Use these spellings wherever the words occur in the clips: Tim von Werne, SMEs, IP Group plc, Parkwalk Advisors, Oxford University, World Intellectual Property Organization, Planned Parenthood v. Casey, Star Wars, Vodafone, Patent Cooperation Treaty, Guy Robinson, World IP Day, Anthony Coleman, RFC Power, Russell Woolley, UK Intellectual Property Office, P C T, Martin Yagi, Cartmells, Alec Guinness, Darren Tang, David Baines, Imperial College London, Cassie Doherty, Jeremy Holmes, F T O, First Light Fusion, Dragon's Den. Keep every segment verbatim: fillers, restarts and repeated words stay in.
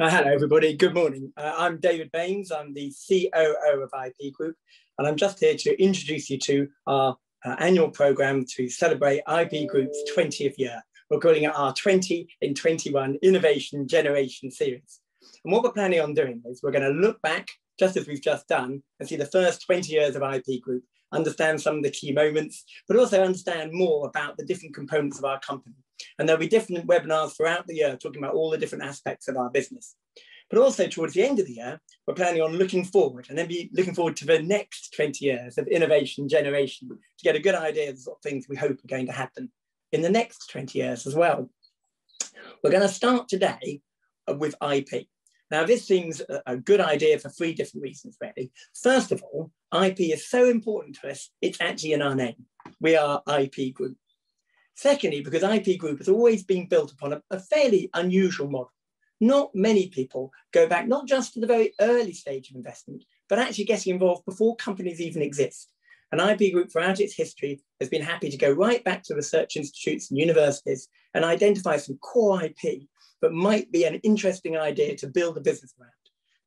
Uh, hello, everybody. Good morning. Uh, I'm David Baines. I'm the C O O of I P Group, and I'm just here to introduce you to our uh, annual programme to celebrate I P Group's twentieth year. We're calling it our twenty in twenty-one Innovation Generation Series. And what we're planning on doing is we're going to look back, just as we've just done, and see the first twenty years of I P Group, understand some of the key moments, but also understand more about the different components of our company. And there'll be different webinars throughout the year talking about all the different aspects of our business. But also towards the end of the year, we're planning on looking forward and then be looking forward to the next twenty years of innovation generation to get a good idea of the sort of things we hope are going to happen in the next twenty years as well. We're going to start today with I P. Now, this seems a good idea for three different reasons, really. First of all, I P is so important to us, it's actually in our name. We are I P Group. Secondly, because I P Group has always been built upon a, a fairly unusual model. Not many people go back, not just to the very early stage of investment, but actually getting involved before companies even exist. And I P Group, throughout its history, has been happy to go right back to research institutes and universities and identify some core I P that might be an interesting idea to build a business around.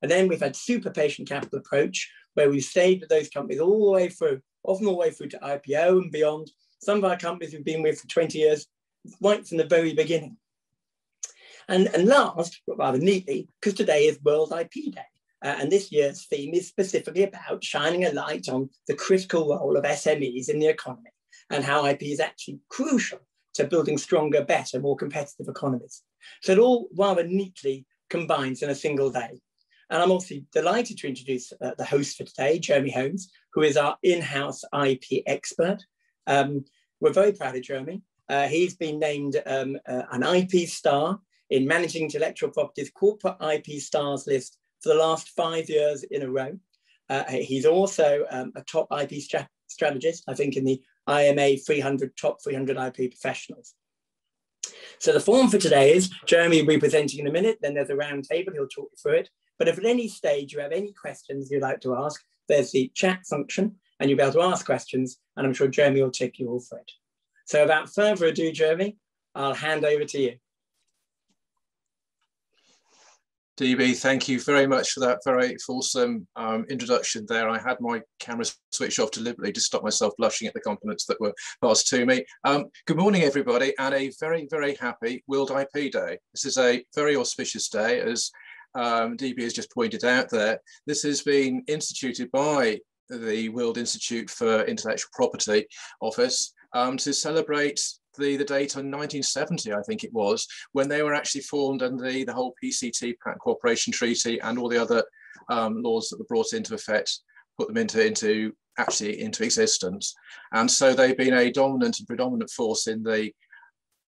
And then we've had super patient capital approach, where we've stayed with those companies all the way through, often all the way through to I P O and beyond. Some of our companies we've been with for twenty years, right from the very beginning. And, and last, but rather neatly, because today is World I P Day. Uh, and this year's theme is specifically about shining a light on the critical role of S M Es in the economy and how I P is actually crucial to building stronger, better, more competitive economies. So it all rather neatly combines in a single day. And I'm obviously delighted to introduce uh, the host for today, Jeremy Holmes, who is our in-house I P expert. Um, we're very proud of Jeremy. Uh, he's been named um, uh, an I P star in Managing Intellectual Property's Corporate I P Stars list for the last five years in a row. Uh, he's also um, a top I P stra strategist, I think in the I M A three hundred, top three hundred I P professionals. So the form for today is Jeremy will be presenting in a minute, then there's a round table, he'll talk you through it. But if at any stage you have any questions you'd like to ask, there's the chat function and you'll be able to ask questions, and I'm sure Jeremy will take you all for it. So without further ado, Jeremy, I'll hand over to you. D B, thank you very much for that very fulsome um, introduction there. I had my camera switched off deliberately to stop myself blushing at the compliments that were passed to me. Um, good morning, everybody, and a very, very happy World I P Day. This is a very auspicious day, as um, D B has just pointed out there. This has been instituted by the World Institute for Intellectual Property Office um, to celebrate The, the date on nineteen seventy, I think it was, when they were actually formed under the, the whole P C T, Patent Cooperation Treaty, and all the other um, laws that were brought into effect, put them into, into actually into existence. And so they've been a dominant and predominant force in the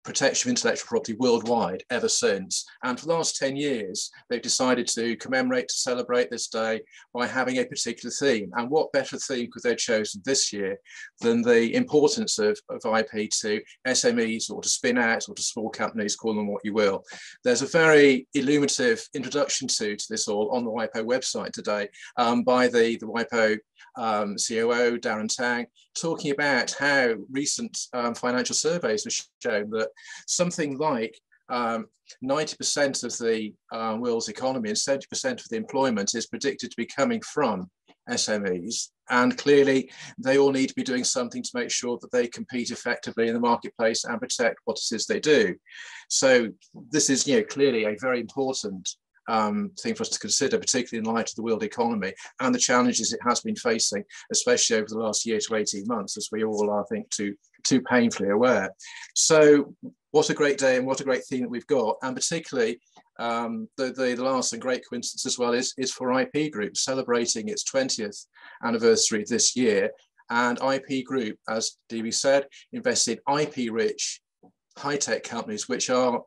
protection of intellectual property worldwide ever since. And for the last ten years, they've decided to commemorate, to celebrate this day by having a particular theme. And what better theme could they have chosen this year than the importance of, of I P to S M Es, or to spin-outs, or to small companies, call them what you will. There's a very illuminative introduction to, to this all on the WIPO website today um, by the, the WIPO um, C O O, Darren Tang, talking about how recent um, financial surveys have shown that something like um, ninety percent of the uh, world's economy and seventy percent of the employment is predicted to be coming from S M Es. And clearly, they all need to be doing something to make sure that they compete effectively in the marketplace and protect what it is they do. So this is, you know, clearly a very important Um, thing for us to consider, particularly in light of the world economy and the challenges it has been facing, especially over the last year to eighteen months, as we all are, I think, too, too painfully aware. So what a great day and what a great theme that we've got. And particularly um, the, the, the last and great coincidence as well is, is for I P Group celebrating its twentieth anniversary this year. And I P Group, as D B said, invests in I P-rich high-tech companies, which are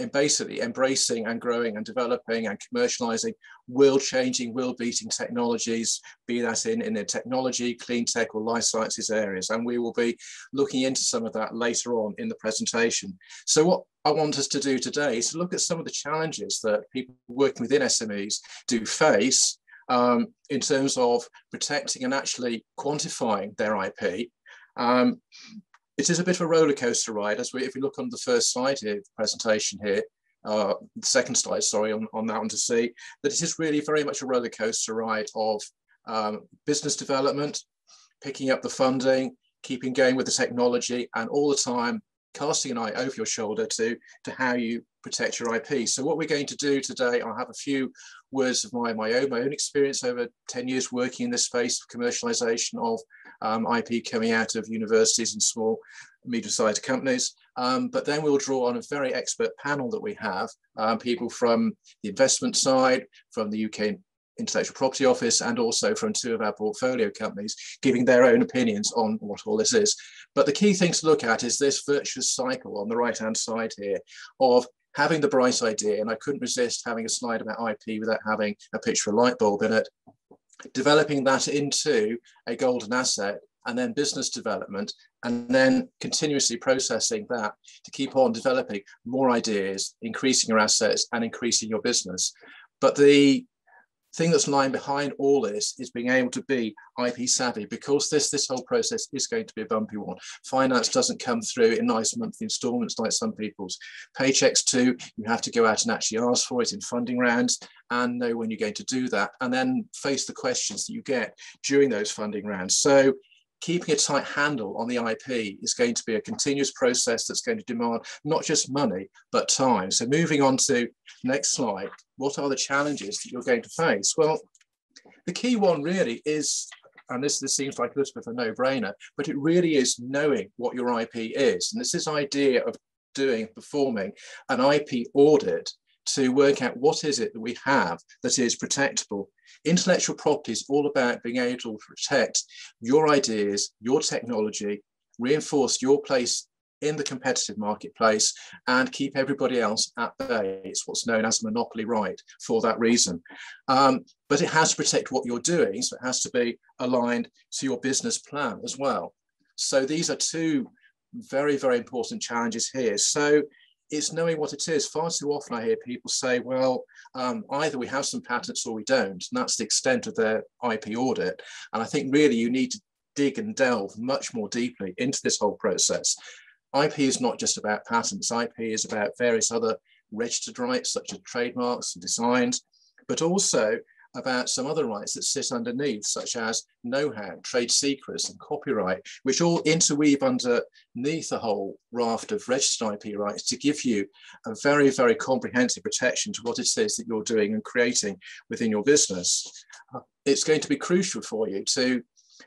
and basically embracing and growing and developing and commercializing world-changing, world-beating technologies, be that in, in the technology, clean tech or life sciences areas. And we will be looking into some of that later on in the presentation. So what I want us to do today is to look at some of the challenges that people working within S M Es do face um, in terms of protecting and actually quantifying their I P. Um, It is a bit of a roller coaster ride, as we, if we look on the first slide here, the presentation here, uh, the second slide, sorry, on, on that one to see that it is really very much a roller coaster ride of um, business development, picking up the funding, keeping going with the technology, and all the time casting an eye over your shoulder to, to how you protect your I P. So what we're going to do today, I'll have a few words of my, my own, my own experience over ten years working in this space of commercialization of um, I P coming out of universities and small, medium-sized companies. Um, but then we'll draw on a very expert panel that we have, um, people from the investment side, from the U K Intellectual Property Office, and also from two of our portfolio companies, giving their own opinions on what all this is. But the key thing to look at is this virtuous cycle on the right-hand side here of having the bright idea, and I couldn't resist having a slide about I P without having a picture of a light bulb in it, developing that into a golden asset, and then business development, and then continuously processing that to keep on developing more ideas, increasing your assets and increasing your business. But the thing that's lying behind all this is being able to be I P savvy, because this, this whole process is going to be a bumpy one. Finance doesn't come through in nice monthly installments like some people's. Paychecks too, you have to go out and actually ask for it in funding rounds and know when you're going to do that, and then face the questions that you get during those funding rounds. So keeping a tight handle on the I P is going to be a continuous process that's going to demand not just money, but time. So moving on to next slide, what are the challenges that you're going to face? Well, the key one really is, and this, this seems like a little bit of a no-brainer, but it really is knowing what your I P is. And it's this idea of doing, performing an I P audit to work out what is it that we have that is protectable. Intellectual property is all about being able to protect your ideas, your technology, reinforce your place in the competitive marketplace, and keep everybody else at bay. It's what's known as monopoly right for that reason. Um, but it has to protect what you're doing, so it has to be aligned to your business plan as well. So these are two very, very important challenges here. So it's knowing what it is. Far too often I hear people say, well, um, either we have some patents or we don't, and that's the extent of their I P audit. And I think really you need to dig and delve much more deeply into this whole process. I P is not just about patents. I P is about various other registered rights, such as trademarks and designs, but also about some other rights that sit underneath, such as know-how, trade secrets and copyright, which all interweave underneath a whole raft of registered I P rights to give you a very, very comprehensive protection to what it is that you're doing and creating within your business. It's going to be crucial for you to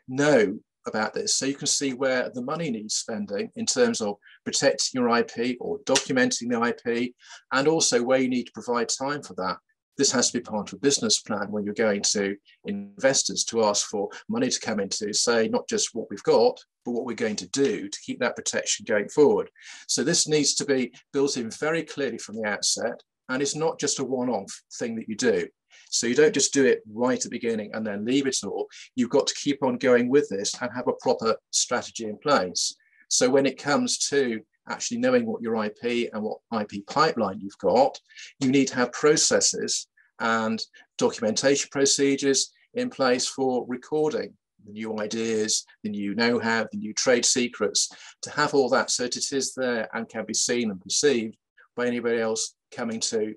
know about this so you can see where the money needs spending in terms of protecting your I P or documenting the I P, and also where you need to provide time for that. This has to be part of a business plan when you're going to investors to ask for money to come into, say, not just what we've got, but what we're going to do to keep that protection going forward. So this needs to be built in very clearly from the outset, and it's not just a one-off thing that you do. So you don't just do it right at the beginning and then leave it all. You've got to keep on going with this and have a proper strategy in place. So when it comes to actually knowing what your I P and what I P pipeline you've got, you need to have processes and documentation procedures in place for recording the new ideas, the new know-how, the new trade secrets, to have all that so that it is there and can be seen and perceived by anybody else coming to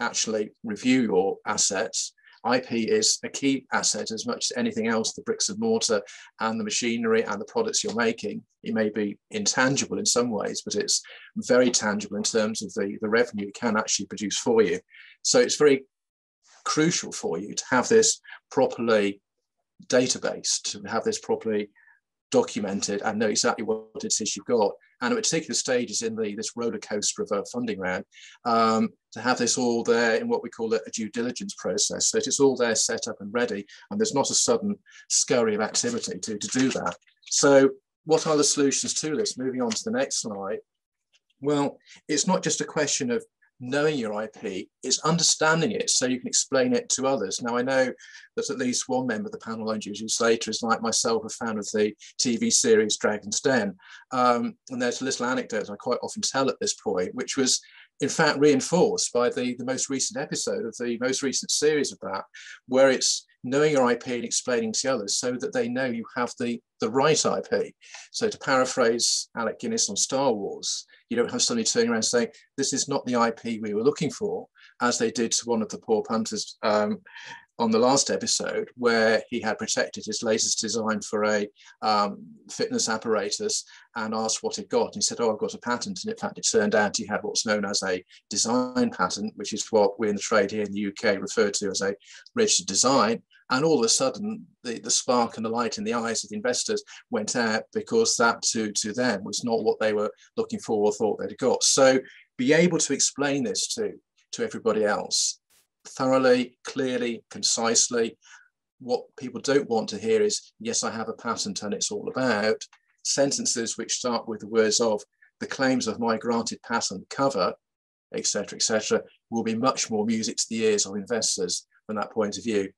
actually review your assets. I P is a key asset as much as anything else, the bricks and mortar and the machinery and the products you're making. It may be intangible in some ways, but it's very tangible in terms of the, the revenue it can actually produce for you. So it's very crucial for you to have this properly databased, to have this properly documented and know exactly what it is you've got. And at particular stages in the this roller coaster of a funding round, um, to have this all there in what we call a due diligence process. So it's all there set up and ready, and there's not a sudden scurry of activity to, to do that. So what are the solutions to this? Moving on to the next slide. Well, it's not just a question of knowing your I P, is understanding it so you can explain it to others. Now, I know that at least one member of the panel I'm due to say later is, like myself, a fan of the T V series Dragon's Den. Um, and there's a little anecdote I quite often tell at this point, which was in fact reinforced by the, the most recent episode of the most recent series of that, where it's knowing your I P and explaining to others so that they know you have the, the right I P. So to paraphrase Alec Guinness on Star Wars, you don't have somebody turning around and saying, this is not the I P we were looking for, as they did to one of the poor punters um, on the last episode, where he had protected his latest design for a um, fitness apparatus and asked what it got. And he said, oh, I've got a patent. And in fact, it turned out he had what's known as a design patent, which is what we in the trade here in the U K refer to as a registered design. And all of a sudden, the, the spark and the light in the eyes of the investors went out, because that to, to them was not what they were looking for or thought they'd got. So be able to explain this to, to everybody else thoroughly, clearly, concisely. What people don't want to hear is, yes, I have a patent and it's all about. Sentences which start with the words of, the claims of my granted patent cover, et cetera, et cetera, will be much more music to the ears of investors from that point of view.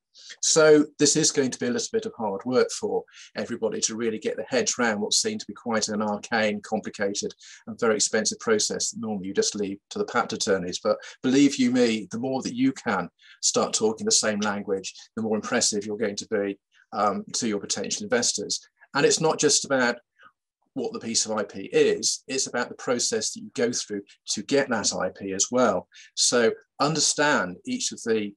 So this is going to be a little bit of hard work for everybody to really get their heads around what seemed to be quite an arcane, complicated and very expensive process that normally you just leave to the patent attorneys. But believe you me, the more that you can start talking the same language, the more impressive you're going to be um, to your potential investors. And it's not just about what the piece of I P is, it's about the process that you go through to get that I P as well. So understand each of the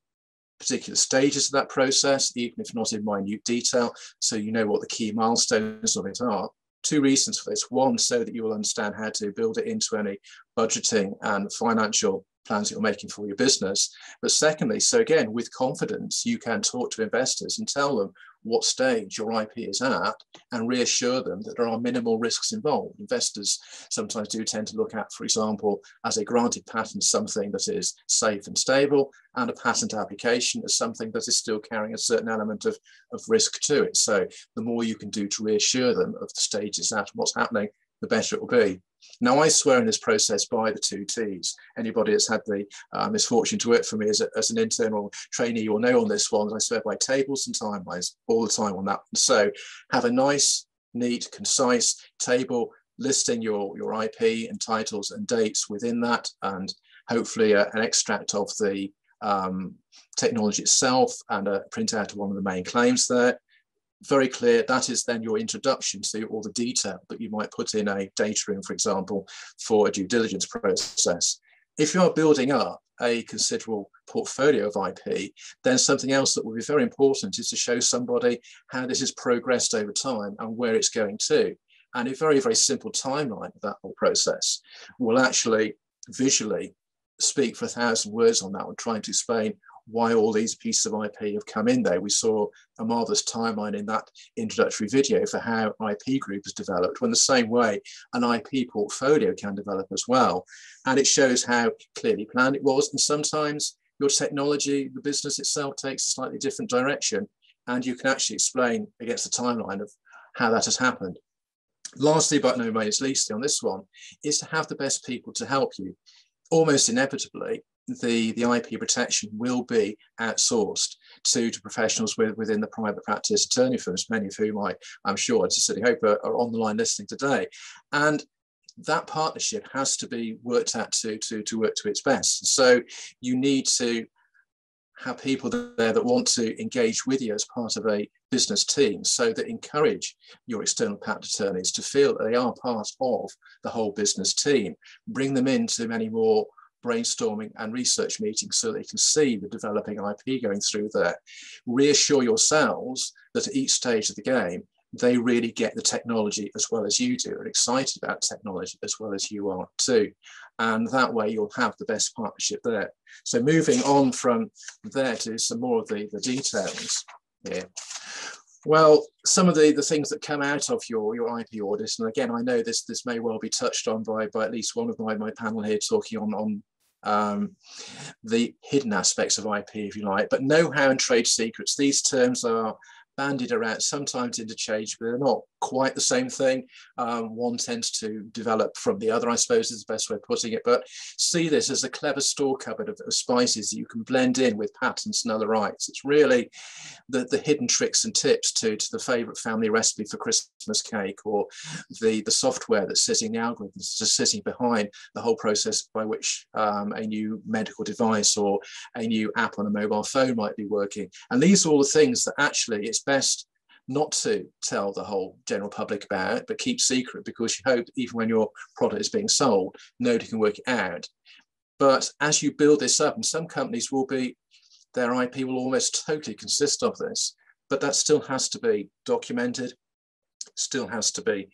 particular stages of that process, even if not in minute detail, so you know what the key milestones of it are. Two reasons for this. One, so that you will understand how to build it into any budgeting and financial plans that you're making for your business. But secondly, so again, with confidence, you can talk to investors and tell them what stage your I P is at and reassure them that there are minimal risks involved. Investors sometimes do tend to look at, for example, as a granted patent, something that is safe and stable, and a patent application as something that is still carrying a certain element of, of risk to it. So the more you can do to reassure them of the stages that what's happening, the better it will be. Now, I swear in this process by the two T's. Anybody that's had the uh, misfortune to work for me as, a, as an internal trainee will know on this one that I swear by tables and timelines all the time on that one. So have a nice, neat, concise table listing your, your I P and titles and dates within that, and hopefully a, an extract of the um, technology itself and a printout of one of the main claims there. Very clear, that is then your introduction to all the detail that you might put in a data room, for example, for a due diligence process. If you are building up a considerable portfolio of I P, then something else that will be very important is to show somebody how this has progressed over time and where it's going to. And a very, very simple timeline of that whole process will actually visually speak for a thousand words on that one, trying to explain why all these pieces of I P have come in there. We saw a marvellous timeline in that introductory video for how I P Group has developed, when the same way an I P portfolio can develop as well. And it shows how clearly planned it was. And sometimes your technology, the business itself, takes a slightly different direction, and you can actually explain against the timeline of how that has happened. Lastly, but no means least on this one, is to have the best people to help you. Almost inevitably, The, the I P protection will be outsourced to, to professionals with, within the private practice attorney firms, many of whom I, I'm sure, I sincerely hope, are, are on the line listening today. And that partnership has to be worked at to, to, to work to its best. So you need to have people there that want to engage with you as part of a business team, so that encourage your external patent attorneys to feel that they are part of the whole business team. Bring them into many more brainstorming and research meetings so they can see the developing I P going through there. Reassure yourselves that at each stage of the game, they really get the technology as well as you do, and excited about technology as well as you are too. And that way you'll have the best partnership there. So moving on from there to some more of the, the details here. Well, some of the, the things that come out of your, your I P audit, and again, I know this, this may well be touched on by, by at least one of my, my panel here talking on, on um, the hidden aspects of I P, if you like, but know-how and trade secrets. These terms are bandied around, sometimes interchanged, but they're not quite the same thing. Um, one tends to develop from the other, I suppose, is the best way of putting it, but see this as a clever store cupboard of, of spices that you can blend in with patents and other rights. It's really the, the hidden tricks and tips to, to the favourite family recipe for Christmas cake, or the, the software that's sitting, the algorithms that's sitting behind the whole process by which um, a new medical device or a new app on a mobile phone might be working. And these are all the things that actually it's best not to tell the whole general public about it, but keep secret, because you hope that even when your product is being sold, nobody can work it out. But as you build this up, and some companies will be, their I P will almost totally consist of this, but that still has to be documented, still has to be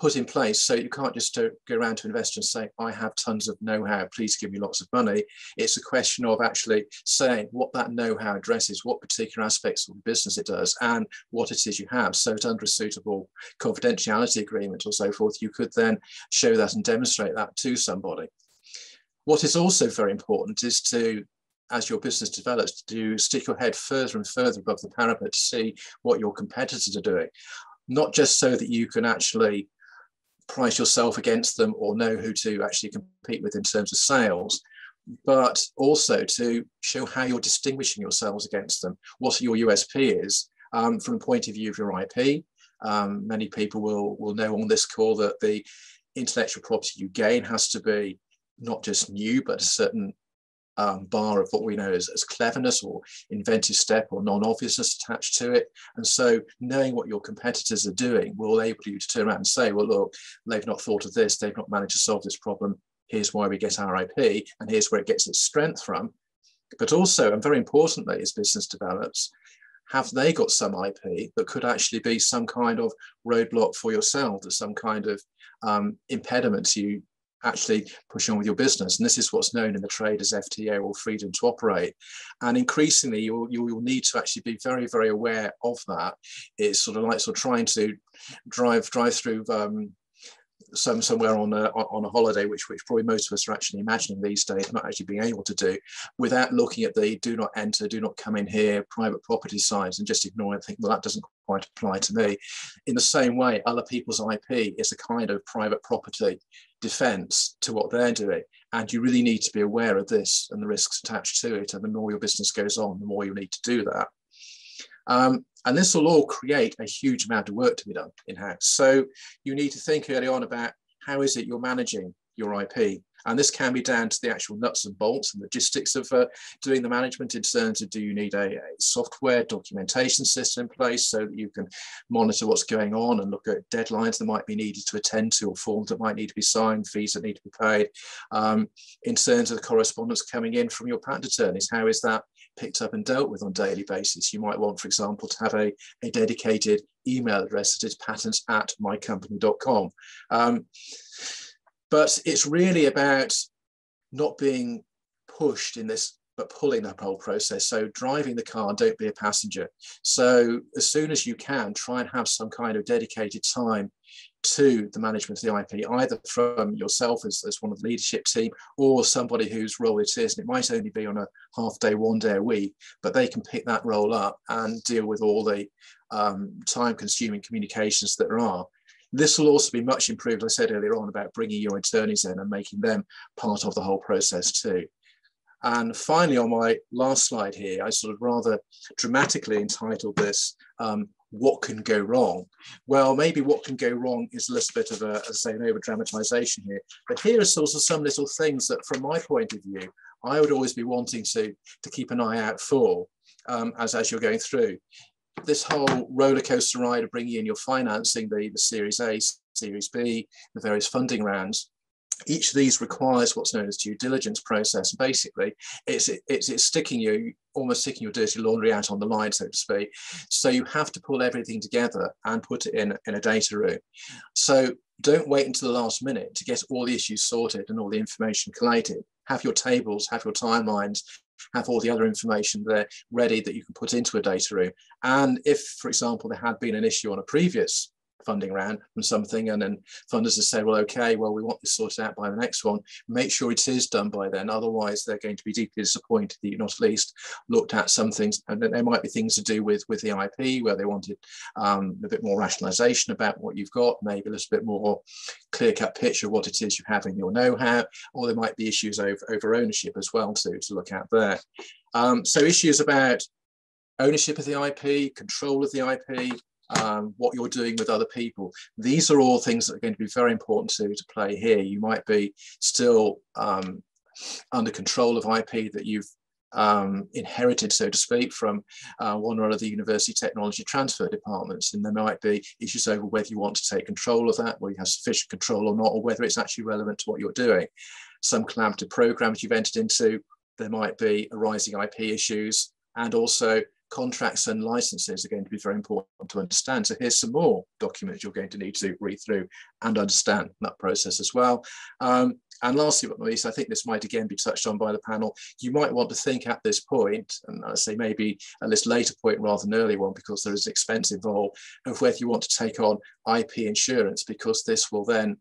put in place. So you can't just go around to investors and say, I have tons of know-how, please give me lots of money. It's a question of actually saying what that know-how addresses, what particular aspects of the business it does, and what it is you have. So it's under a suitable confidentiality agreement or so forth, you could then show that and demonstrate that to somebody. What is also very important is to, as your business develops, to stick your head further and further above the parapet to see what your competitors are doing, not just so that you can actually price yourself against them or know who to actually compete with in terms of sales, but also to show how you're distinguishing yourselves against them, what your U S P is um, from the point of view of your I P. Um, many people will, will know on this call that the intellectual property you gain has to be not just new, but a certain Um, bar of what we know as, as cleverness or inventive step or non-obviousness attached to it. And so knowing what your competitors are doing will enable you to turn around and say, well, look, they've not thought of this, they've not managed to solve this problem, here's why we get our I P, and here's where it gets its strength from. But also, and very importantly, as business develops, have they got some I P that could actually be some kind of roadblock for yourself, or some kind of um, impediment to you actually push on with your business? And this is what's known in the trade as F T O, or freedom to operate. And increasingly you'll, you'll need to actually be very, very aware of that. It's sort of like sort of trying to drive drive through um, some somewhere on a, on a holiday, which, which probably most of us are actually imagining these days, not actually being able to do, without looking at the do not enter, do not come in here, private property signs, and just ignore it and think, well, that doesn't quite apply to me. In the same way, other people's I P is a kind of private property defense to what they're doing. And you really need to be aware of this and the risks attached to it. And the more your business goes on, the more you need to do that. Um, and this will all create a huge amount of work to be done in-house. So you need to think early on about how is it you're managing your I P. And this can be down to the actual nuts and bolts and logistics of uh, doing the management in terms of, do you need a, a software documentation system in place so that you can monitor what's going on and look at deadlines that might be needed to attend to, or forms that might need to be signed, fees that need to be paid. Um, in terms of the correspondence coming in from your patent attorneys, how is that picked up and dealt with on a daily basis? You might want, for example, to have a, a dedicated email address that is patents at my company dot com. Um, But it's really about not being pushed in this, but pulling that whole process. So driving the car, don't be a passenger. So as soon as you can, try and have some kind of dedicated time to the management of the I P, either from yourself as, as one of the leadership team, or somebody whose role it is. And it might only be on a half day, one day a week, but they can pick that role up and deal with all the um, time consuming communications that there are. This will also be much improved, I said earlier on, about bringing your attorneys in and making them part of the whole process too. And finally, on my last slide here, I sort of rather dramatically entitled this, um, what can go wrong? Well, maybe what can go wrong is a little bit of a, as I say, an over-dramatisation here. But here are sort of some little things that, from my point of view, I would always be wanting to, to keep an eye out for um, as, as you're going through. This whole roller coaster ride of bringing in your financing, the, the Series A, Series B, the various funding rounds, each of these requires what's known as due diligence process. Basically, it's, it's, it's sticking you, almost sticking your dirty laundry out on the line, so to speak. So you have to pull everything together and put it in, in a data room. So don't wait until the last minute to get all the issues sorted and all the information collated. Have your tables, have your timelines, have all the other information there ready that you can put into a data room. And if, for example, there had been an issue on a previous funding round from something, and then funders have said, well, okay, well, we want this sorted out by the next one, make sure it is done by then. Otherwise, they're going to be deeply disappointed that you've not at least looked at some things. And there might be things to do with, with the I P, where they wanted um, a bit more rationalization about what you've got, maybe a little bit more clear-cut picture of what it is you have in your know-how, or there might be issues over, over ownership as well to, to look at there. Um, so issues about ownership of the I P, control of the I P, Um, what you're doing with other people. These are all things that are going to be very important to, to play here. You might be still um, under control of I P that you've um, inherited, so to speak, from uh, one or other university technology transfer departments. And there might be issues over whether you want to take control of that, whether you have sufficient control or not, or whether it's actually relevant to what you're doing. Some collaborative programs you've entered into, there might be arising I P issues, and also contracts and licenses are going to be very important to understand. So here's some more documents you're going to need to read through and understand that process as well. Um, and lastly, but not least, I think this might again be touched on by the panel. You might want to think at this point, and I say maybe at this later point rather than early one, because there is an expense involved, of whether you want to take on I P insurance, because this will then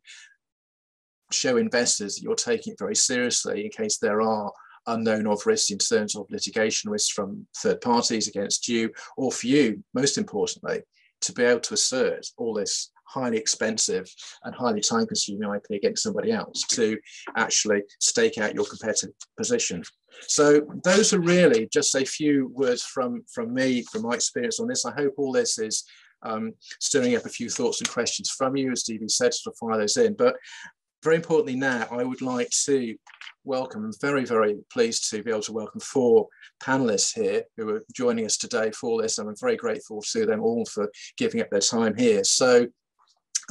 show investors that you're taking it very seriously in case there are unknown of risks in terms of litigation risks from third parties against you, or for you, most importantly, to be able to assert all this highly expensive and highly time-consuming I P against somebody else to actually stake out your competitive position. So those are really just a few words from, from me, from my experience on this. I hope all this is um, stirring up a few thoughts and questions from you, as Stevie said, to fire those in. But very importantly now, I would like to welcome, I'm very, very pleased to be able to welcome four panellists here who are joining us today for this, and I'm very grateful to them all for giving up their time here. So,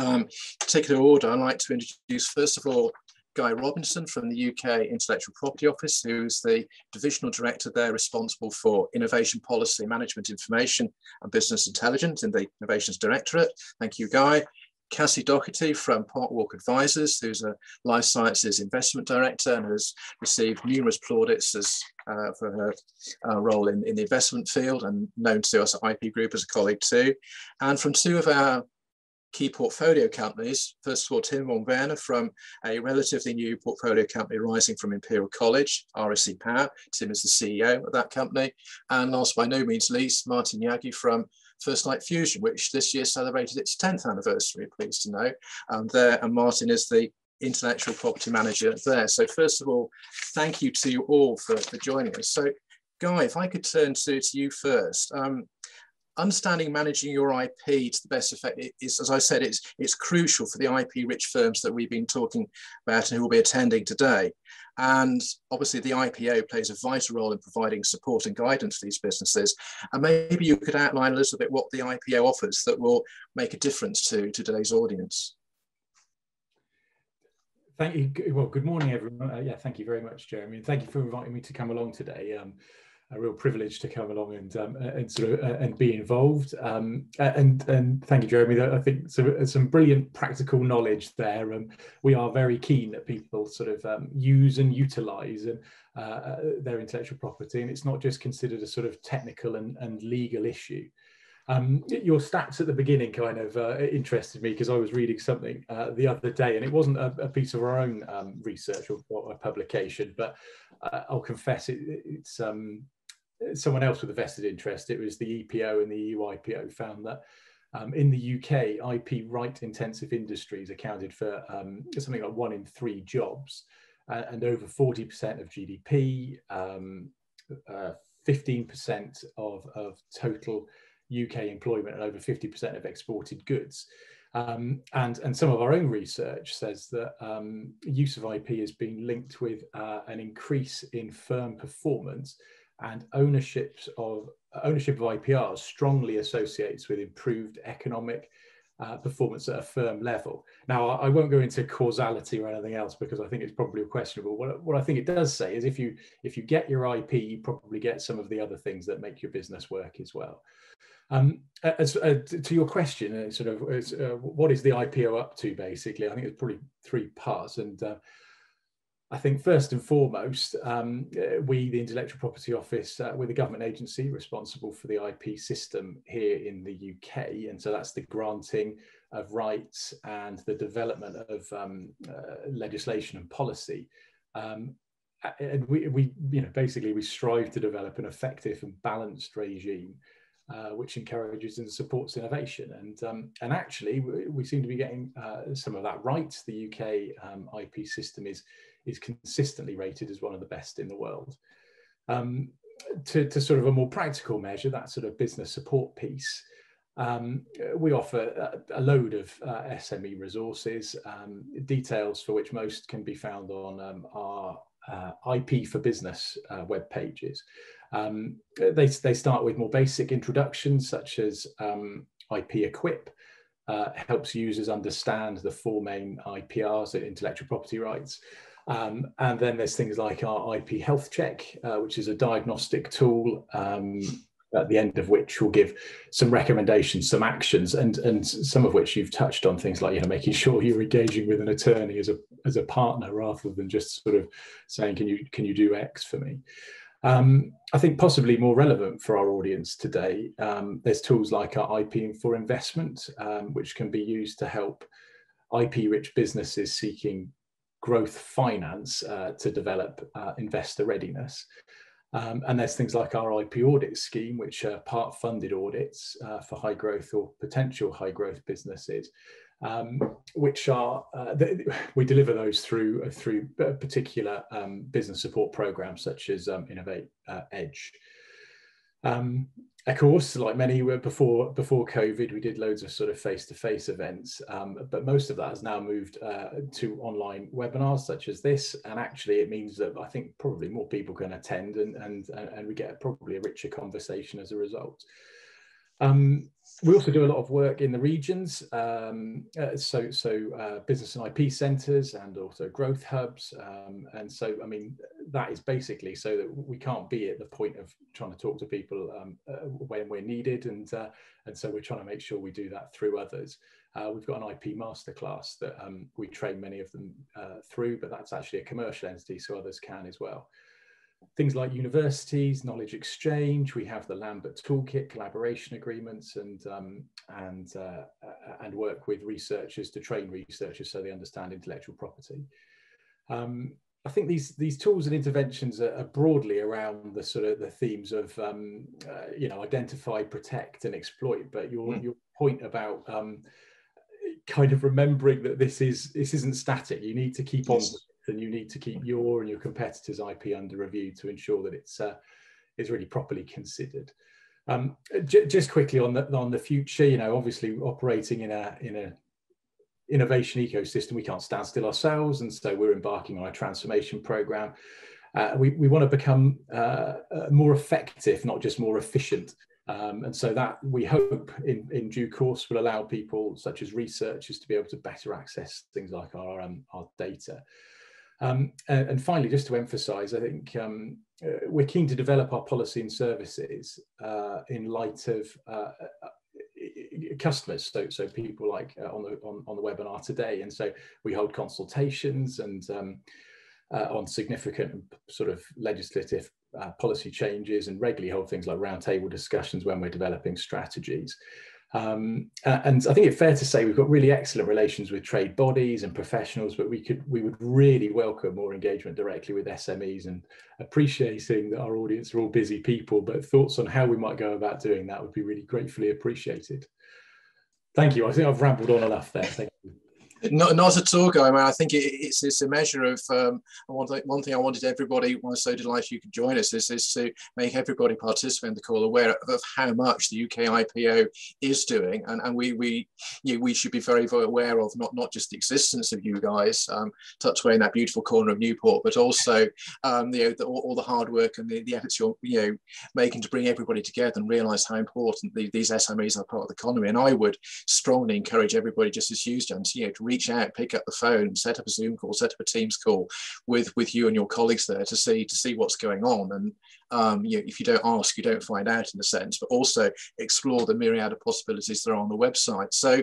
um, in particular order, I'd like to introduce, first of all, Guy Robinson from the U K Intellectual Property Office, who is the Divisional Director there responsible for Innovation Policy, Management Information and Business Intelligence in the Innovations Directorate. Thank you, Guy. Cassie Doherty from Parkwalk Advisors, who's a life sciences investment director and has received numerous plaudits as, uh, for her uh, role in, in the investment field, and known to us at I P Group as a colleague too. And from two of our key portfolio companies, first of all, Tim von Werne from a relatively new portfolio company rising from Imperial College, R F C Power. Tim is the C E O of that company. And last by no means least, Martin Yagi from First Light Fusion, which this year celebrated its tenth anniversary, pleased to know, um, there, and Martin is the intellectual property manager there. So first of all, thank you to you all for, for joining us. So Guy, if I could turn to, to you first. Um, understanding managing your I P to the best effect is, as I said, it's, it's crucial for the I P-rich firms that we've been talking about and who will be attending today. And obviously the I P O plays a vital role in providing support and guidance for these businesses. And maybe you could outline a little bit what the I P O offers that will make a difference to, to today's audience. Thank you. Well, good morning, everyone. Uh, yeah, thank you very much, Jeremy. And thank you for inviting me to come along today. Um, a real privilege to come along and um, and sort of uh, and be involved. Um, and and thank you, Jeremy. I think so, some brilliant practical knowledge there. Um, we are very keen that people sort of um, use and utilise and uh, their intellectual property, and it's not just considered a sort of technical and, and legal issue. Um, your stats at the beginning kind of uh, interested me, because I was reading something uh, the other day, and it wasn't a, a piece of our own um, research or, or a publication, but uh, I'll confess it, it's. Um, someone else with a vested interest. It was the E P O and the E U I P O found that um, in the U K, I P right intensive industries accounted for um, something like one in three jobs, uh, and over forty percent of G D P, um, uh, fifteen percent of, of total U K employment, and over fifty percent of exported goods. Um, and, and some of our own research says that um, use of I P has been linked with uh, an increase in firm performance, and ownerships of, ownership of I P Rs strongly associates with improved economic uh, performance at a firm level. Now, I, I won't go into causality or anything else, because I think it's probably questionable. What, what I think it does say is if you, if you get your I P, you probably get some of the other things that make your business work as well. Um, as, uh, to your question, uh, sort of, as, uh, what is the I P O up to, basically? I think it's probably three parts. And uh, I think first and foremost, um, we, the Intellectual Property Office, uh, we're the government agency responsible for the I P system here in the U K. And so that's the granting of rights and the development of um, uh, legislation and policy. Um, and we, we, you know, basically we strive to develop an effective and balanced regime uh, which encourages and supports innovation. And, um, and actually, we, we seem to be getting uh, some of that right. The U K um, I P system is is consistently rated as one of the best in the world. Um, to, to sort of a more practical measure, that sort of business support piece, um, we offer a, a load of uh, S M E resources, um, details for which most can be found on um, our uh, I P for business uh, web pages. Um, they, they start with more basic introductions such as um, I P Equip, uh, helps users understand the four main I P Rs, so intellectual property rights. Um, and then there's things like our I P Health Check, uh, which is a diagnostic tool, um, at the end of which will give some recommendations, some actions, and, and some of which you've touched on, things like, you know, making sure you're engaging with an attorney as a, as a partner rather than just sort of saying, can you, can you do X for me? Um, I think possibly more relevant for our audience today, um, there's tools like our I P for investment, um, which can be used to help I P-rich businesses seeking growth finance uh, to develop uh, investor readiness. Um, and there's things like our I P audit scheme, which are part-funded audits uh, for high-growth or potential high-growth businesses, um, which are uh, we deliver those through uh, through particular um, business support programs such as um, Innovate uh, Edge. Um, Of course, like many were before before COVID, we did loads of sort of face-to-face events, um, but most of that has now moved uh, to online webinars such as this, and actually it means that I think probably more people can attend, and and and we get probably a richer conversation as a result. Um, we also do a lot of work in the regions, um, uh, so so uh, business and I P centres and also growth hubs, um, and so I mean that is basically so that we can't be at the point of trying to talk to people um, uh, when we're needed, and uh, and so we're trying to make sure we do that through others. Uh, we've got an I P masterclass that um, we train many of them uh, through, but that's actually a commercial entity, so others can as well. Things like universities, knowledge exchange. We have the Lambert Toolkit, collaboration agreements, and um, and uh, and work with researchers to train researchers so they understand intellectual property. Um, I think these these tools and interventions are, are broadly around the sort of the themes of um, uh, you know, identify, protect, and exploit. But your mm. your point about um, kind of remembering that this is this isn't static. You need to keep on. And you need to keep your and your competitors' I P under review to ensure that it's uh, is really properly considered. Um, just quickly on the on the future, you know, obviously operating in a in a innovation ecosystem, we can't stand still ourselves, and so we're embarking on a transformation program. Uh, we we want to become uh, more effective, not just more efficient. Um, and so that we hope in, in due course will allow people such as researchers to be able to better access things like our um, our data. Um, and, and finally, just to emphasise, I think um, uh, we're keen to develop our policy and services uh, in light of uh, customers, so so people like uh, on the on, on the webinar today, and so we hold consultations and um, uh, on significant sort of legislative uh, policy changes, and regularly hold things like roundtable discussions when we're developing strategies. Um, and I think it's fair to say we've got really excellent relations with trade bodies and professionals, but we could we would really welcome more engagement directly with S M Es, and appreciating that our audience are all busy people, but thoughts on how we might go about doing that would be really gratefully appreciated. Thank you. I think I've rambled on enough there. Thank you. Not, not at all, Guy. I mean, I think it, it's it's a measure of um, one thing. One thing I wanted everybody. I was so delighted you could join us. Is is to make everybody participating in the call aware of, of how much the U K I P O is doing, and and we we you know, we should be very very aware of not not just the existence of you guys, um, tucked away in that beautiful corner of Newport, but also um, you know, the, all, all the hard work and the, the efforts you're you know making to bring everybody together and realise how important the, these S M Es are part of the economy. And I would strongly encourage everybody, just as you done, you know, to reach out, pick up the phone, set up a Zoom call, set up a Teams call with with you and your colleagues there to see to see what's going on. And um, you know, if you don't ask, you don't find out in a sense, but also explore the myriad of possibilities that are on the website. So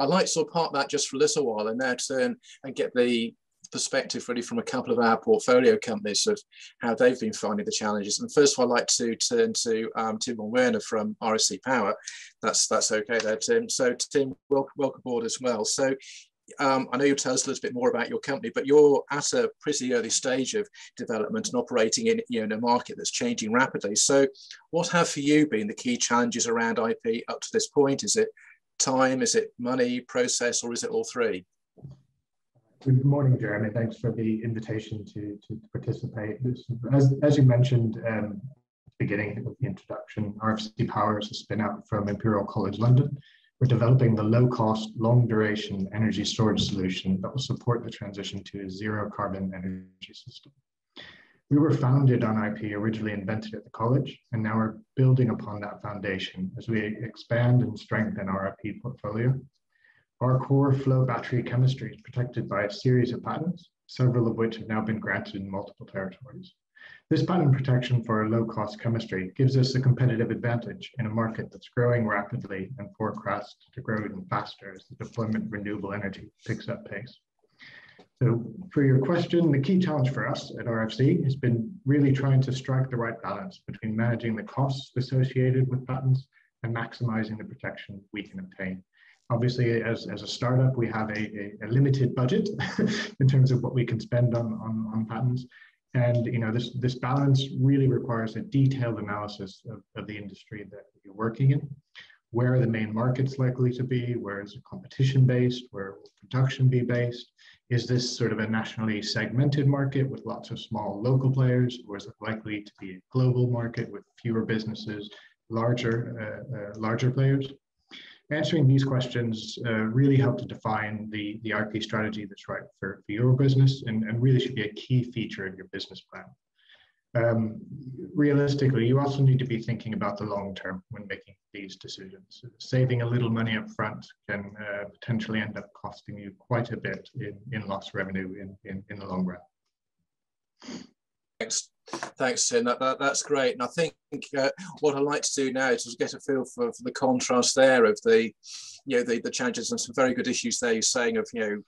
I'd like to sort of park that just for a little while and now turn and get the perspective really from a couple of our portfolio companies of how they've been finding the challenges. And first of all, I'd like to turn to um, Tim von Werne from R F C Power. That's that's okay there, Tim. So Tim, welcome, welcome aboard as well. So Um, I know you'll tell us a little bit more about your company, but you're at a pretty early stage of development and operating in, you know, in a market that's changing rapidly. So what have for you been the key challenges around I P up to this point? Is it time, is it money, process, or is it all three? Good morning, Jeremy. Thanks for the invitation to, to participate. As, as you mentioned um, at the beginning of the introduction, R F C Power is a spin-out from Imperial College London. We're developing the low-cost, long-duration energy storage solution that will support the transition to a zero-carbon energy system. We were founded on I P, originally invented at the college, and now we're building upon that foundation as we expand and strengthen our I P portfolio. Our core flow battery chemistry is protected by a series of patents, several of which have now been granted in multiple territories. This patent protection for our low-cost chemistry gives us a competitive advantage in a market that's growing rapidly and forecast to grow even faster as the deployment of renewable energy picks up pace. So for your question, the key challenge for us at R F C has been really trying to strike the right balance between managing the costs associated with patents and maximizing the protection we can obtain. Obviously, as, as a startup, we have a, a, a limited budget in terms of what we can spend on, on, on patents. And you know, this, this balance really requires a detailed analysis of, of the industry that you're working in. Where are the main markets likely to be? Where is it competition based? Where will production be based? Is this sort of a nationally segmented market with lots of small local players? Or is it likely to be a global market with fewer businesses, larger, uh, uh, larger players? Answering these questions uh, really help to define the, the I P strategy that's right for, for your business and, and really should be a key feature of your business plan. Um, realistically, you also need to be thinking about the long term when making these decisions. Saving a little money up front can uh, potentially end up costing you quite a bit in, in lost revenue in, in, in the long run. Thanks. Thanks, Tim. That, that, that's great. And I think uh, what I'd like to do now is get a feel for, for the contrast there of the, you know, the, the challenges and some very good issues there you're saying of, you know,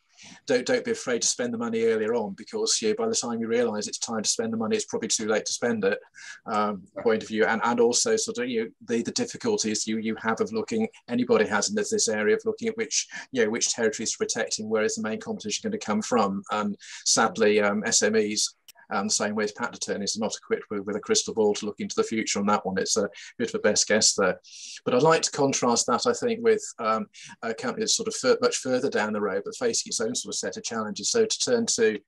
don't, don't be afraid to spend the money earlier on because, you know, by the time you realise it's time to spend the money, it's probably too late to spend it, um, point of view. And, and also sort of, you know, the, the difficulties you, you have of looking, anybody has in this, this area of looking at which, you know, which territories protecting, where is the main competition going to come from? And sadly, um, S M Es, Um, the same way as patent attorneys are not equipped with, with a crystal ball to look into the future on that one. It's a bit of a best guess there. But I'd like to contrast that, I think, with um, a company that's sort of much further down the road, but facing its own sort of set of challenges. So to turn to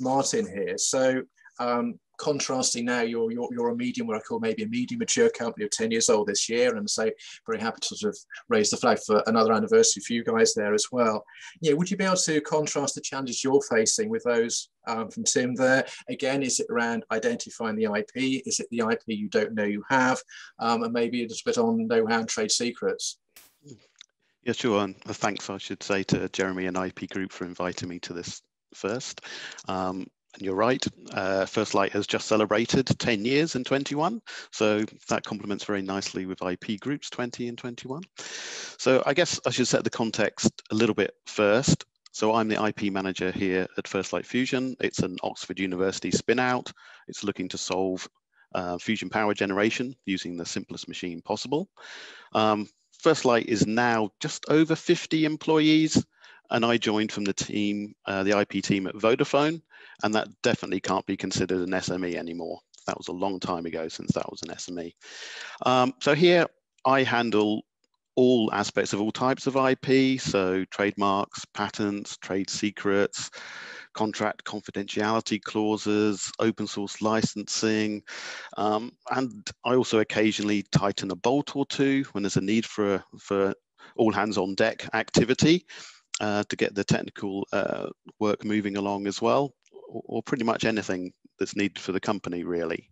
Martin here. So um, contrasting now, you're, you're, you're a medium, what I call maybe a medium mature company of ten years old this year. And so very happy to sort of raise the flag for another anniversary for you guys there as well. Yeah, would you be able to contrast the challenges you're facing with those Um, from Tim there? Again, is it around identifying the I P? Is it the I P you don't know you have? Um, and maybe a little bit on know-how and trade secrets. Yeah, sure. And thanks, I should say, to Jeremy and I P Group for inviting me to this first. Um, and you're right, uh, First Light has just celebrated ten years and twenty-one. So that complements very nicely with I P Group's twenty and twenty-one. So I guess I should set the context a little bit first. So I'm the I P manager here at First Light Fusion. It's an Oxford University spin out. It's looking to solve uh, fusion power generation using the simplest machine possible. Um, First Light is now just over fifty employees, and I joined from the team, uh, the I P team at Vodafone, and that definitely can't be considered an S M E anymore. That was a long time ago since that was an S M E. Um, so here I handle all aspects of all types of I P, so trademarks, patents, trade secrets, contract confidentiality clauses, open source licensing, um, and I also occasionally tighten a bolt or two when there's a need for, for all hands on deck activity uh, to get the technical uh, work moving along as well, or, or pretty much anything that's needed for the company really.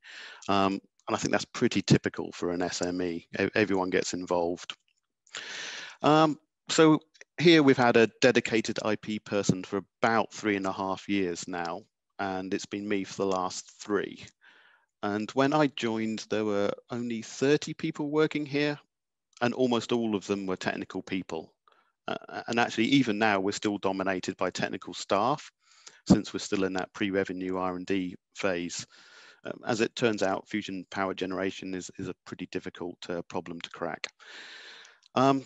Um, and I think that's pretty typical for an S M E. Everyone gets involved. Um, so here we've had a dedicated I P person for about three and a half years now, and it's been me for the last three. And when I joined, there were only thirty people working here, and almost all of them were technical people. Uh, and actually, even now, we're still dominated by technical staff, since we're still in that pre-revenue R and D phase. Um, as it turns out, fusion power generation is, is a pretty difficult uh, problem to crack. Um,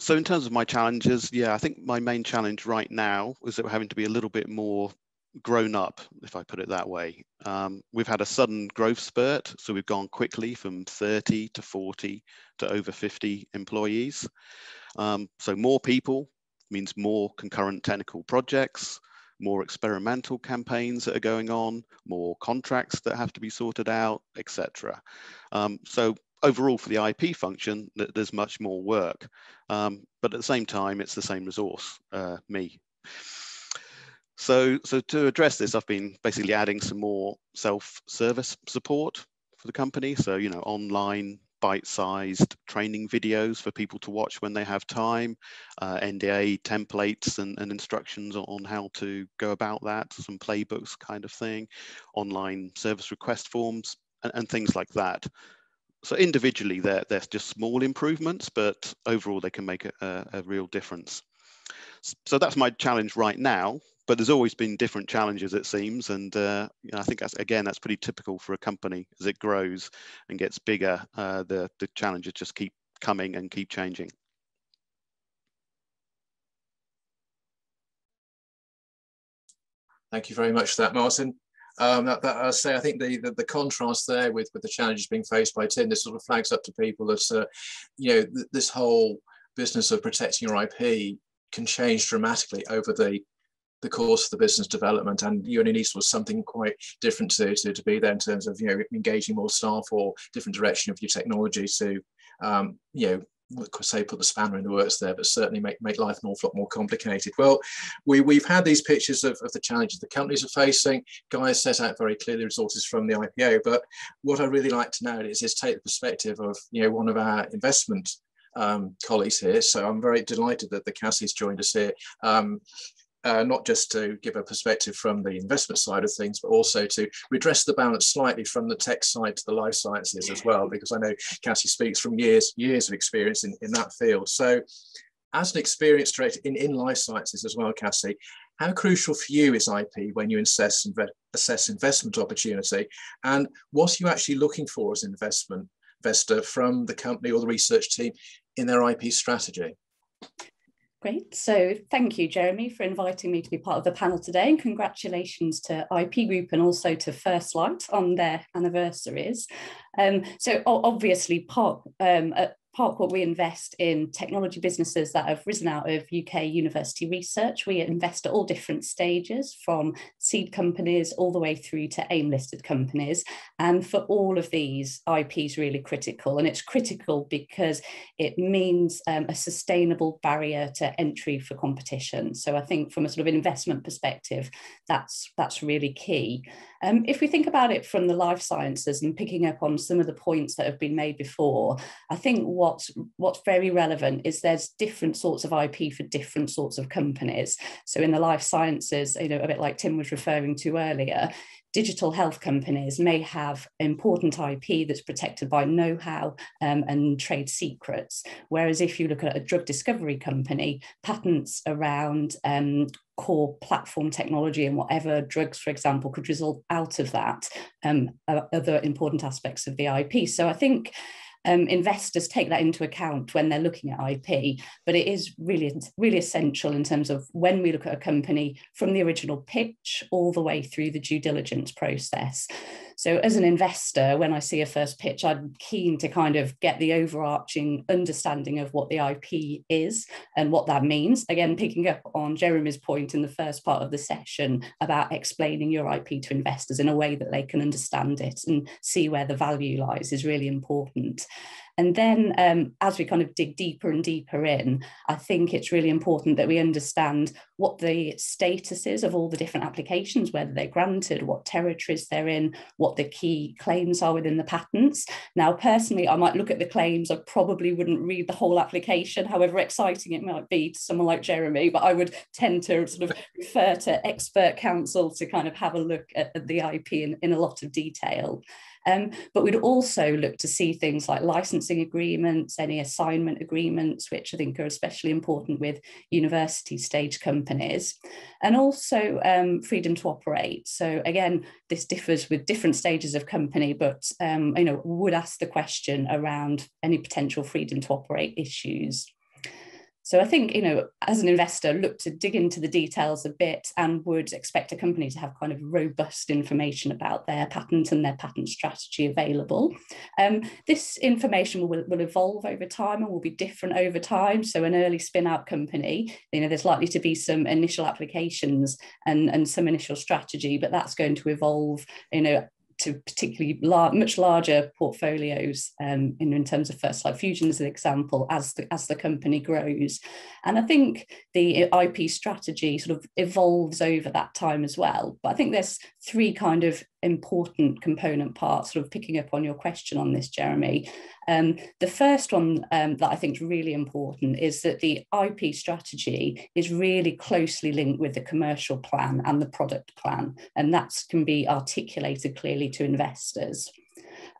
so in terms of my challenges, yeah, I think my main challenge right now is that we're having to be a little bit more grown up, if I put it that way. Um, we've had a sudden growth spurt, so we've gone quickly from thirty to forty to over fifty employees. Um, so more people means more concurrent technical projects, more experimental campaigns that are going on, more contracts that have to be sorted out, et cetera. Um, so overall, for the I P function, there's much more work, um, but at the same time, it's the same resource, uh, me. So, so to address this, I've been basically adding some more self-service support for the company. So, you know, online bite-sized training videos for people to watch when they have time, uh, N D A templates and, and instructions on how to go about that, some playbooks kind of thing, online service request forms and, and things like that. So individually, they're, they're just small improvements, but overall they can make a, a real difference. So that's my challenge right now, but there's always been different challenges, it seems. And uh, you know, I think that's, again, that's pretty typical for a company. As it grows and gets bigger, uh, the, the challenges just keep coming and keep changing. Thank you very much for that, Martin. Um, that, that I say, I think the, the the contrast there with with the challenges being faced by Tim, this sort of flags up to people that uh, you know th this whole business of protecting your I P can change dramatically over the the course of the business development, and you only need sort of something quite different to to, to be there in terms of you know engaging more staff or different direction of your technology to um, you know. say put the spanner in the works there, but certainly make, make life an awful lot more complicated. Well, we, we've had these pictures of, of the challenges the companies are facing. Guy set out very clearly resources from the I P O, but what I really like to know is, is take the perspective of you know one of our investment um, colleagues here. So I'm very delighted that the Cassie's joined us here, um, uh, not just to give a perspective from the investment side of things, but also to redress the balance slightly from the tech side to the life sciences as well, because I know Cassie speaks from years, years of experience in, in that field. So as an experienced director in, in life sciences as well, Cassie, how crucial for you is I P when you assess, assess investment opportunity? And what are you actually looking for as an investment investor from the company or the research team in their I P strategy? Great. So thank you, Jeremy, for inviting me to be part of the panel today, and congratulations to I P Group and also to First Light on their anniversaries. Um, so obviously, part, um, at Parkwalk, we invest in technology businesses that have risen out of U K university research. We invest at all different stages, from seed companies all the way through to AIM-listed companies. And for all of these, I P is really critical. And it's critical because it means um, a sustainable barrier to entry for competition. So I think from a sort of investment perspective, that's, that's really key. Um, if we think about it from the life sciences and picking up on some of the points that have been made before, I think what What's, what's very relevant is there's different sorts of I P for different sorts of companies. So in the life sciences, you know, a bit like Tim was referring to earlier, digital health companies may have important I P that's protected by know-how um, and trade secrets. Whereas if you look at a drug discovery company, patents around um, core platform technology and whatever drugs, for example, could result out of that um, are other important aspects of the I P. So I think Um, investors take that into account when they're looking at I P, but it is really, really essential in terms of when we look at a company from the original pitch all the way through the due diligence process. So as an investor, when I see a first pitch, I'm keen to kind of get the overarching understanding of what the I P is and what that means. Again, picking up on Jeremy's point in the first part of the session about explaining your I P to investors in a way that they can understand it and see where the value lies is really important. And then um, as we kind of dig deeper and deeper in, I think it's really important that we understand what the status is of all the different applications, whether they're granted, what territories they're in, what the key claims are within the patents. Now, personally, I might look at the claims. I probably wouldn't read the whole application, however exciting it might be to someone like Jeremy, but I would tend to sort of refer to expert counsel to kind of have a look at, at the I P in, in a lot of detail. Um, but we'd also look to see things like licensing agreements, any assignment agreements, which I think are especially important with university stage companies, and also um, freedom to operate. So again, this differs with different stages of company, but um, you know, would ask the question around any potential freedom to operate issues. So I think, you know, as an investor, look to dig into the details a bit and would expect a company to have kind of robust information about their patent and their patent strategy available. Um, this information will, will evolve over time and will be different over time. So an early spin-out company, you know, there's likely to be some initial applications and, and some initial strategy, but that's going to evolve, you know, to particularly large, much larger portfolios um, in, in terms of First Light Fusion as an example, as the, as the company grows. And I think the I P strategy sort of evolves over that time as well. But I think there's three kind of important component parts, sort of picking up on your question on this, Jeremy. Um, the first one um, that I think is really important is that the I P strategy is really closely linked with the commercial plan and the product plan, and that can be articulated clearly to investors.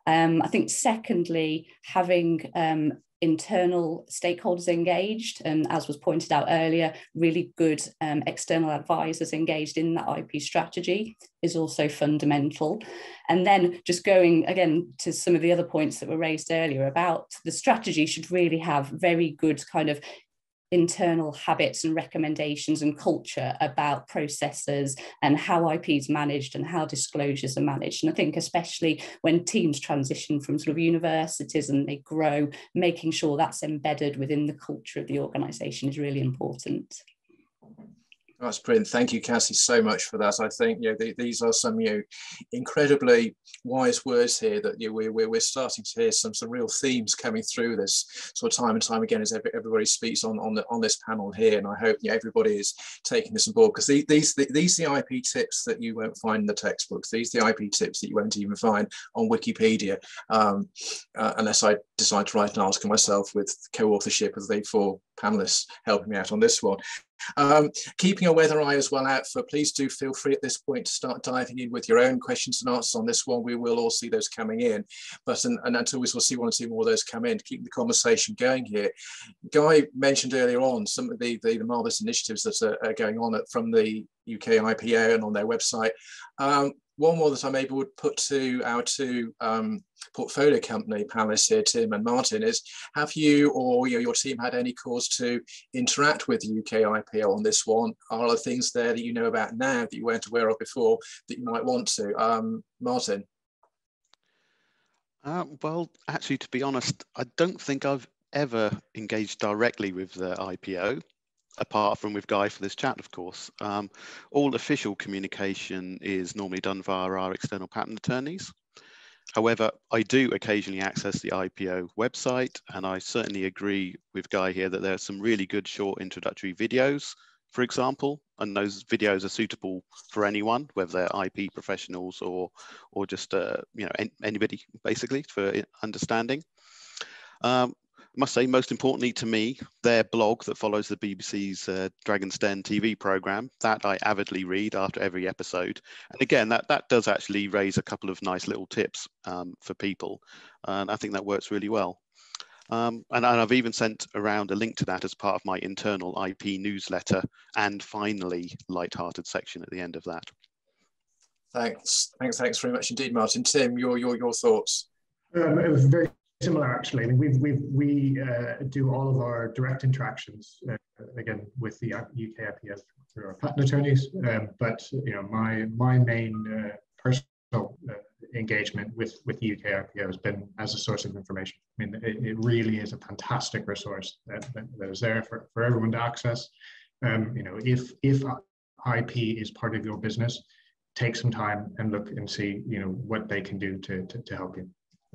Um, I think secondly, having um, internal stakeholders engaged, and as was pointed out earlier, really good um, external advisors engaged in that I P strategy is also fundamental. And then just going again to some of the other points that were raised earlier about the strategy should really have very good kind of internal habits and recommendations and culture about processes and how I P is managed and how disclosures are managed. And I think especially when teams transition from sort of universities and they grow, making sure that's embedded within the culture of the organisation is really important. That's brilliant. Thank you, Cassie, so much for that. I think you know, the, these are some you know, incredibly wise words here that you know, we, we, we're starting to hear some, some real themes coming through this sort of time and time again as every, everybody speaks on, on, the, on this panel here. And I hope you know, everybody is taking this on board, because these, these, the, these are the I P tips that you won't find in the textbooks. These are the I P tips that you won't even find on Wikipedia, um, uh, unless I decide to write an article myself with co-authorship of the four panelists helping me out on this one. Um, keeping a weather eye as well out for, please do feel free at this point to start diving in with your own questions and answers on this one. We will all see those coming in, but and, and until we will see one or two more of those come in, keeping the conversation going here. Guy mentioned earlier on some of the, the, the marvellous initiatives that are, are going on at, from the U K I P O and on their website. Um, One more that I maybe would put to our two um, portfolio company panelists here, Tim and Martin, is have you or you know, your team had any cause to interact with the U K I P O on this one? Are there things there that you know about now that you weren't aware of before that you might want to? Um, Martin? Uh, well, actually, to be honest, I don't think I've ever engaged directly with the I P O. Apart from with Guy for this chat, of course. Um, all official communication is normally done via our external patent attorneys. However, I do occasionally access the I P O website, and I certainly agree with Guy here that there are some really good short introductory videos, for example, and those videos are suitable for anyone, whether they're I P professionals or, or just uh, you know, anybody, basically, for understanding. Um, I must say, most importantly to me, their blog that follows the B B C's uh, Dragon's Den T V programme, that I avidly read after every episode. And again, that, that does actually raise a couple of nice little tips um, for people. And I think that works really well. Um, and, and I've even sent around a link to that as part of my internal I P newsletter, and finally, light-hearted section at the end of that. Thanks. Thanks, thanks very much indeed, Martin. Tim, your, your, your thoughts? Um, it was very similar, actually. I mean, we've, we've, we uh, do all of our direct interactions, uh, again, with the U K I P O through our patent attorneys, um, but, you know, my my main uh, personal uh, engagement with, with the U K I P O has been as a source of information. I mean, it, it really is a fantastic resource that, that, that is there for, for everyone to access. Um, you know, if, if I P is part of your business, take some time and look and see, you know, what they can do to, to, to help you.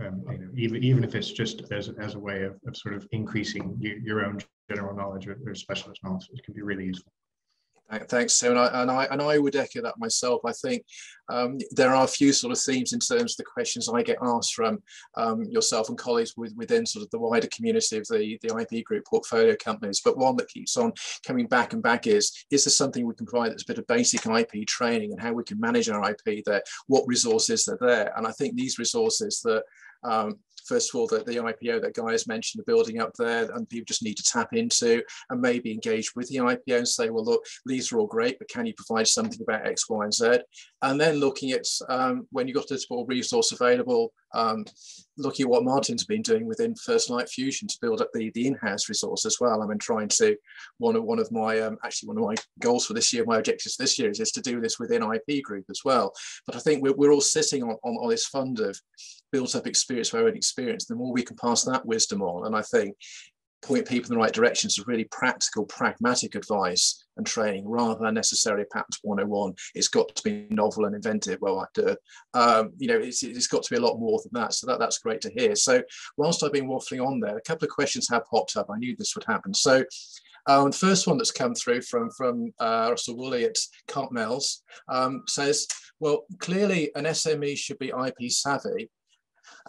Um, you know, even even if it's just as, as a way of, of sort of increasing you, your own general knowledge or, or specialist knowledge, it can be really useful. Thanks, Tim, and I, and I, and I would echo that myself. I think um, there are a few sort of themes in terms of the questions I get asked from um, yourself and colleagues with, within sort of the wider community of the, the I P Group portfolio companies, but one that keeps on coming back and back is, is there something we can provide that's a bit of basic I P training and how we can manage our I P there, what resources are there? And I think these resources that Um, first of all, the, the I P O that Guy has mentioned, the building up there, and people just need to tap into and maybe engage with the I P O and say, well, look, these are all great, but can you provide something about X, Y, and Z? And then looking at um, when you've got this resource available, um, looking at what Martin's been doing within First Light Fusion to build up the, the in-house resource as well. I mean, trying to, one of, one of my, um, actually one of my goals for this year, my objectives this year is, is to do this within I P Group as well. But I think we're, we're all sitting on, on, on this fund of built up experience, our own experience, the more we can pass that wisdom on. And I think point people in the right direction, so really practical, pragmatic advice and training rather than necessarily Patent one oh one. It's got to be novel and inventive. Well, I do. Um, you know, it's, it's got to be a lot more than that. So that, that's great to hear. So whilst I've been waffling on there, a couple of questions have popped up. I knew this would happen. So um, the first one that's come through from, from uh, Russell Woolley at Cartmells um, says, well, clearly an S M E should be I P savvy.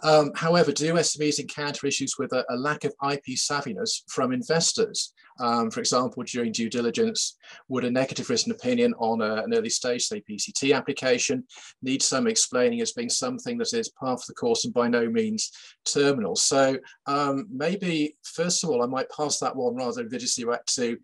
Um, however, do S M Es encounter issues with a, a lack of I P savviness from investors? Um, for example, during due diligence, would a negative written opinion on a, an early stage, say P C T application, need some explaining as being something that is part of the course and by no means terminal? So um, maybe, first of all, I might pass that one rather vigorously back to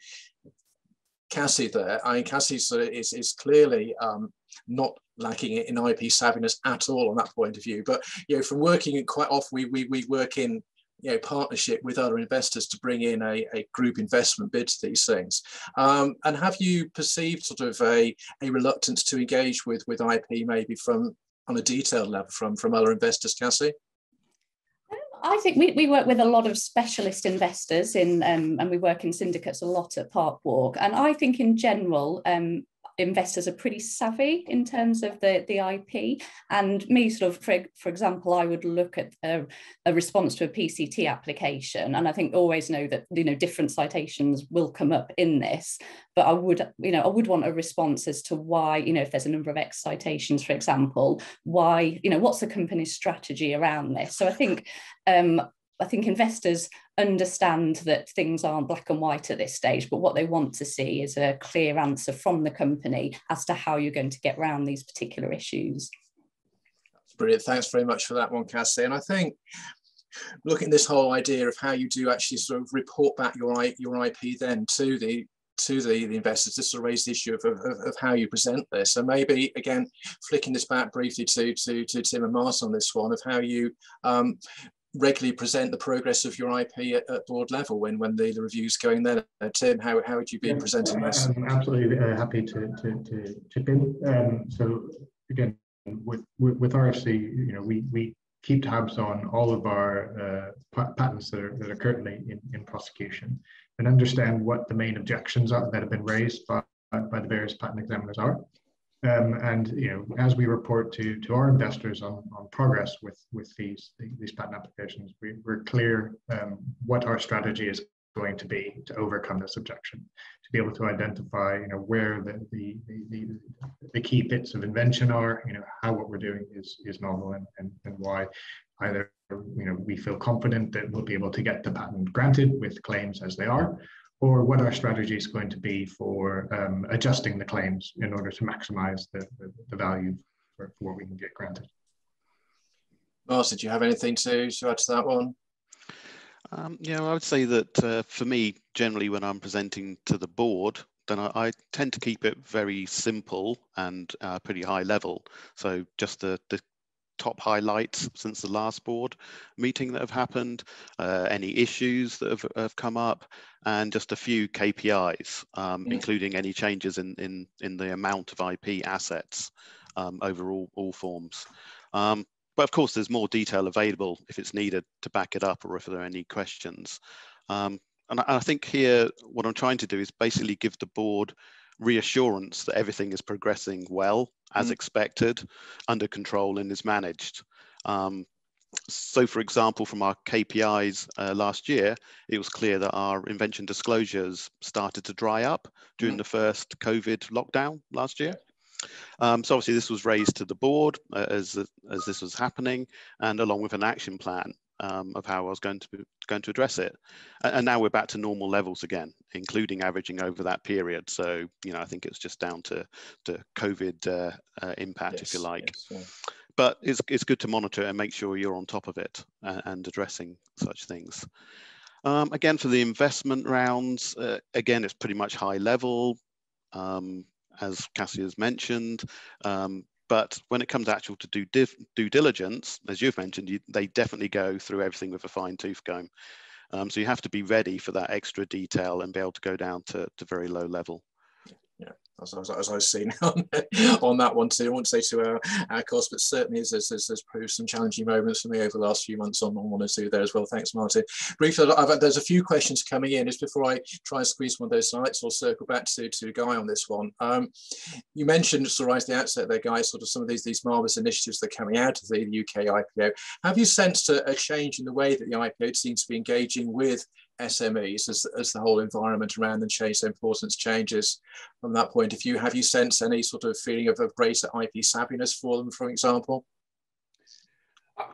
Cassie there. I mean, Cassie is, is clearly um, not lacking in I P savviness at all on that point of view. But, you know, from working quite often, we, we, we work in, you know, partnership with other investors to bring in a, a group investment bid to these things. Um, and have you perceived sort of a, a reluctance to engage with, with I P maybe from, on a detailed level from, from other investors, Cassie? I think we, we work with a lot of specialist investors in, um, and we work in syndicates a lot at Parkwalk. And I think in general, um, investors are pretty savvy in terms of the, the I P. And me sort of, for, for example, I would look at a, a response to a P C T application. And I think always know that, you know, different citations will come up in this, but I would, you know, I would want a response as to why, you know, if there's a number of X citations, for example, why, you know, what's the company's strategy around this? So I think, um, I think investors understand that things aren't black and white at this stage, but what they want to see is a clear answer from the company as to how you're going to get around these particular issues. That's brilliant. Thanks very much for that one, Cassie. And I think looking at this whole idea of how you do actually sort of report back your, your I P then to the to the, the investors, this will raise the issue of, of, of how you present this. So maybe, again, flicking this back briefly to, to, to Tim and Martin on this one, of how you um, regularly present the progress of your I P at, at board level when, when the, the review's going there. Uh, Tim, how, how would you be yeah, presenting this? I'm absolutely uh, happy to, to, to chip in. Um, so again, with, with R F C, you know, we, we keep tabs on all of our uh, patents that are, that are currently in, in prosecution and understand what the main objections are that have been raised by, by the various patent examiners are. Um, and you know, as we report to to our investors on, on progress with with these these patent applications, we, we're clear um, what our strategy is going to be to overcome this objection, to be able to identify you know where the the the, the key bits of invention are, you know how what we're doing is is novel, and, and and why either you know we feel confident that we'll be able to get the patent granted with claims as they are, or what our strategy is going to be for um, adjusting the claims in order to maximize the, the, the value for, for what we can get granted. Martin, do you have anything to, to add to that one? Um, yeah, I would say that uh, for me, generally when I'm presenting to the board, then I, I tend to keep it very simple and uh, pretty high level. So just the, the top highlights since the last board meeting that have happened, uh, any issues that have, have come up, and just a few K P Is, um, yeah. including any changes in, in, in the amount of I P assets um, over all, all forms. Um, but of course, there's more detail available if it's needed to back it up or if there are any questions. Um, and I, I think here, what I'm trying to do is basically give the board reassurance that everything is progressing well, as mm. expected, under control and is managed. Um, so for example, from our K P Is uh, last year, it was clear that our invention disclosures started to dry up during mm. the first COVID lockdown last year. Um, so obviously this was raised to the board uh, as, as this was happening, and along with an action plan Um, of how I was going to going to address it, and now we're back to normal levels again, including averaging over that period. So you know, I think it's just down to to COVID uh, uh, impact, yes, if you like. Yes, yeah. But it's it's good to monitor and make sure you're on top of it uh, and addressing such things. Um, again, for the investment rounds, uh, again it's pretty much high level, um, as Cassie has mentioned. Um, But when it comes actual to due, due diligence, as you've mentioned, you, they definitely go through everything with a fine tooth comb. Um, so you have to be ready for that extra detail and be able to go down to, to very low level. Yeah, as, as, as I've seen on, on that one too. I won't say to our, our cost, but certainly there's, there's, there's proved some challenging moments for me over the last few months on, on one or two there as well. Thanks, Martin. Briefly, I've, there's a few questions coming in. Just before I try and squeeze one of those tonight, so I'll circle back to, to Guy on this one. Um, you mentioned sort of right at the outset there, Guy, sort of some of these, these marvellous initiatives that are coming out of the U K I P O. Have you sensed a, a change in the way that the I P O seems to be engaging with S M Es as, as the whole environment around them change, the importance changes from that point of view? Have you sensed any sort of feeling of, of greater I P savviness for them, for example?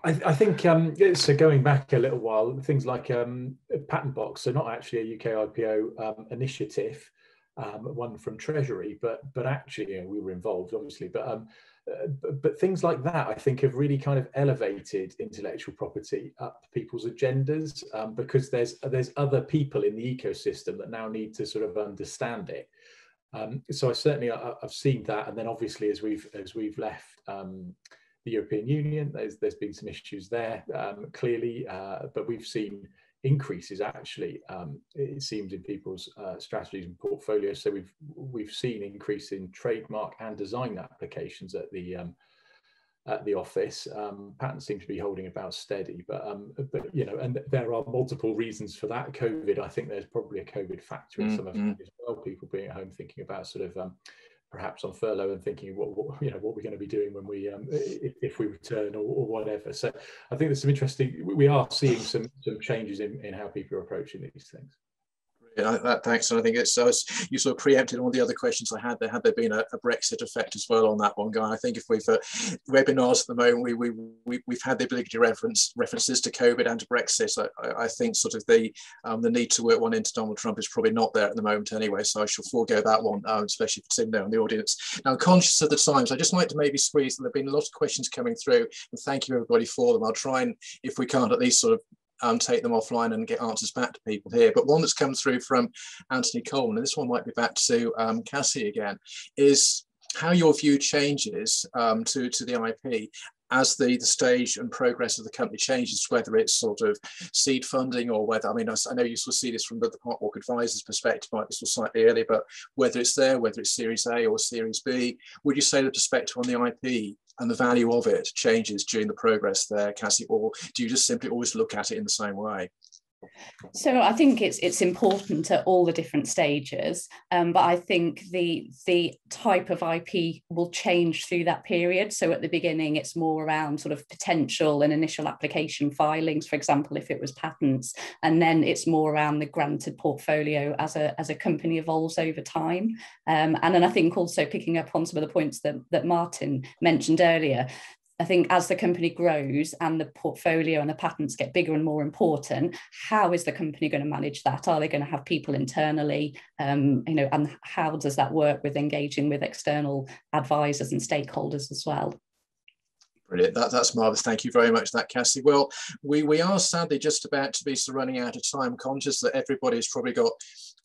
I, I think, um, so going back a little while, things like um, Patent Box, so not actually a U K I P O um, initiative, um, one from Treasury, but but actually, you know, we were involved, obviously, but um, Uh, but, but things like that, I think, have really kind of elevated intellectual property up people's agendas, um, because there's there's other people in the ecosystem that now need to sort of understand it. Um, so I certainly I, I've seen that, and then obviously as we've as we've left um, the European Union, there's there's been some issues there, um, clearly, uh, but we've seen increases actually. Um, it seems in people's uh, strategies and portfolios. So we've we've seen increase in trademark and design applications at the um, at the office. Um, patents seem to be holding about steady, but um, but you know, and there are multiple reasons for that. COVID, I think there's probably a COVID factor in mm-hmm. some of it as well. People being at home thinking about sort of um, perhaps on furlough and thinking what, what you know what we're going to be doing when we um, if, if we return or, or whatever. So I think there's some interesting, we are seeing some some changes in, in how people are approaching these things. Yeah, that, thanks. And I think it's uh, you sort of preempted all the other questions I had there. Had there been a, a Brexit effect as well on that one, Guy? I think if we've uh, webinars at the moment, we, we, we, we've had the ability to reference references to COVID and to Brexit. I, I think sort of the um, the need to work one into Donald Trump is probably not there at the moment anyway, so I shall forego that one, um, especially for Tim there in the audience. Now, conscious of the times, so I just like to maybe squeeze, there have been a lot of questions coming through, and thank you everybody for them. I'll try and, if we can't, at least sort of Um, take them offline and get answers back to people here. But one that's come through from Anthony Coleman, and this one might be back to um, Cassie again, is how your view changes um, to, to the I P as the, the stage and progress of the company changes, whether it's sort of seed funding or whether, I mean, I, I know you sort of see this from the, the Parkwalk Advisors perspective, might be sort of slightly earlier, but whether it's there, whether it's Series A or Series B, would you say the perspective on the I P and the value of it changes during the progress there, Cassie, or do you just simply always look at it in the same way? So I think it's it's important at all the different stages, um, but I think the the type of I P will change through that period. So at the beginning, it's more around sort of potential and initial application filings, for example, if it was patents, and then it's more around the granted portfolio as a as a company evolves over time. Um, and then I think also picking up on some of the points that that Martin mentioned earlier. I think as the company grows and the portfolio and the patents get bigger and more important, how is the company going to manage that? Are they going to have people internally? Um, you know, and how does that work with engaging with external advisors and stakeholders as well? Brilliant. That, that's marvellous. Thank you very much for that, Cassie. Well, we, we are sadly just about to be running out of time, conscious that everybody's probably got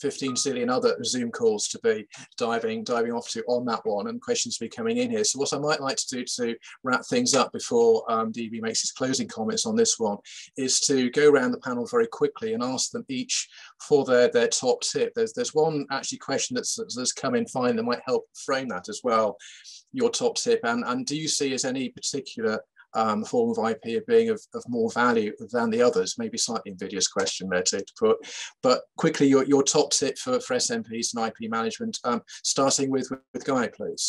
fifteen zillion other Zoom calls to be diving diving off to on that one, and questions to be coming in here. So what I might like to do to wrap things up before um, D B makes his closing comments on this one is to go around the panel very quickly and ask them each for their, their top tip. There's, there's one actually question that's, that's come in fine that might help frame that as well, your top tip. And, and do you see as any particular Um, form of I P being of, of more value than the others? Maybe slightly invidious question there to put, but quickly your, your top tip for, for S M Ps and I P management, um, starting with, with Guy, please.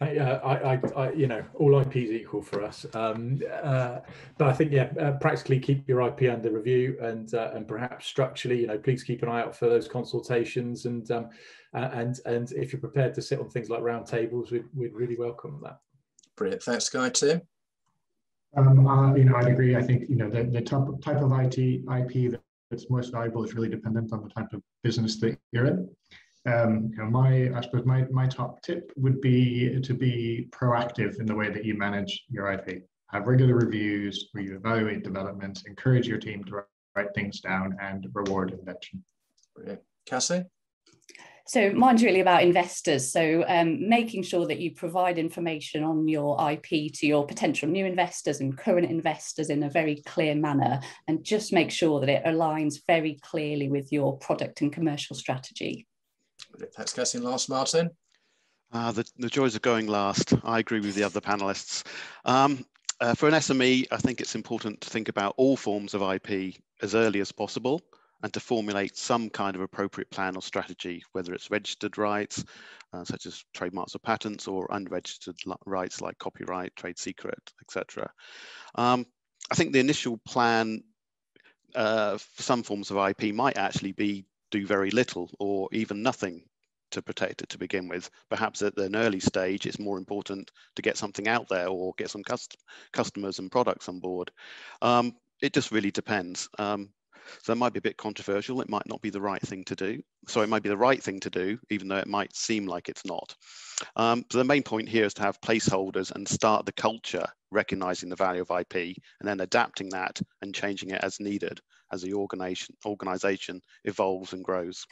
I, uh, I, I, I, you know, all I P is equal for us, um, uh, but I think, yeah, uh, practically keep your I P under review, and uh, and perhaps structurally, you know, please keep an eye out for those consultations, and um, and and if you're prepared to sit on things like round tables, we'd, we'd really welcome that. Brilliant. Thanks, Guy. Tim? Um, uh, you know, I'd agree. I think, you know, the, the type, type of I T, I P that's most valuable is really dependent on the type of business that you're in. Um, you know, my, I suppose my, my top tip would be to be proactive in the way that you manage your I P. Have regular reviews where you evaluate developments, encourage your team to write things down, and reward invention. Brilliant. Cassie? So mine's really about investors. So um, making sure that you provide information on your I P to your potential new investors and current investors in a very clear manner, and just make sure that it aligns very clearly with your product and commercial strategy. Perhaps Cassie and last, Martin. Uh, the, the joys of going last. I agree with the other panelists. Um, uh, for an S M E, I think it's important to think about all forms of I P as early as possible and to formulate some kind of appropriate plan or strategy, whether it's registered rights, uh, such as trademarks or patents, or unregistered rights like copyright, trade secret, et cetera. Um, I think the initial plan uh, for some forms of I P might actually be do very little or even nothing to protect it to begin with. Perhaps at an early stage, it's more important to get something out there or get some cust customers and products on board. Um, it just really depends. Um, so that might be a bit controversial. It might not be the right thing to do. So it might be the right thing to do, even though it might seem like it's not. Um, so the main point here is to have placeholders and start the culture, recognizing the value of I P and then adapting that and changing it as needed as the organization, organization evolves and grows.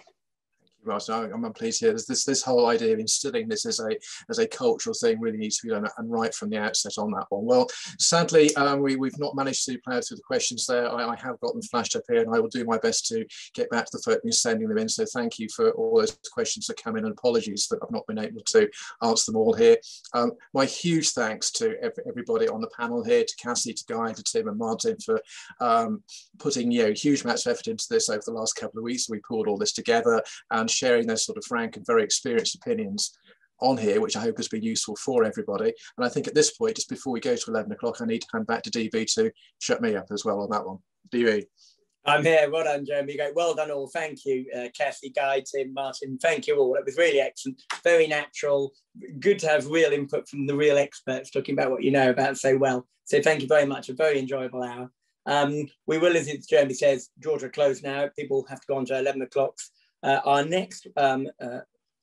Right, so I'm pleased here. There's this this whole idea of instilling this as a as a cultural thing really needs to be done, and right from the outset on that one. Well, sadly, um, we we've not managed to plough through the questions there. I, I have got them flashed up here, and I will do my best to get back to the folk who's sending them in. So thank you for all those questions that come in, and apologies that I've not been able to answer them all here. Um, my huge thanks to every, everybody on the panel here, to Cassie, to Guy, to Tim, and Martin for um, putting you know huge amounts of effort into this over the last couple of weeks. We pulled all this together and sharing their sort of frank and very experienced opinions on here, which I hope has been useful for everybody. And I think at this point, just before we go to eleven o'clock, I need to hand back to D B to shut me up as well on that one. D B. I'm here. Well done, Jeremy. Well done all. Thank you, uh, Cassie, Guy, Tim, Martin. Thank you all. It was really excellent, very natural. Good to have real input from the real experts talking about what you know about so well. So thank you very much. A very enjoyable hour. Um, we will, as Jeremy says, draw to a close now. People have to go on to eleven o'clock. Uh, our next um, uh,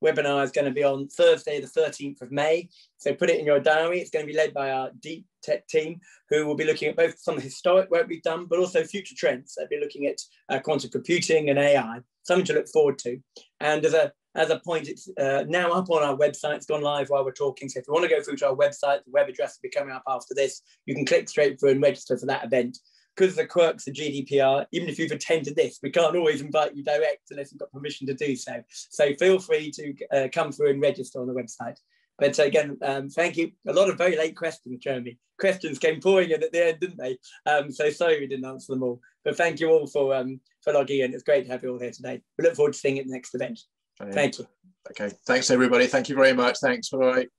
webinar is going to be on Thursday, the thirteenth of May. So put it in your diary. It's going to be led by our deep tech team, who will be looking at both some of the historic work we've done, but also future trends. They'll be looking at uh, quantum computing and A I, something to look forward to. And as a, as a point, it's uh, now up on our website. It's gone live while we're talking. So if you want to go through to our website, the web address will be coming up after this. You can click straight through and register for that event. Because of the quirks of G D P R, even if you've attended this, we can't always invite you direct unless you've got permission to do so. So feel free to uh, come through and register on the website. But again, um, thank you. A lot of very late questions, Jeremy. Questions came pouring in at the end, didn't they? Um, so sorry we didn't answer them all. But thank you all for, um, for logging in. It's great to have you all here today. We look forward to seeing you at the next event. Brilliant. Thank you. Okay, thanks everybody. Thank you very much. Thanks. Bye.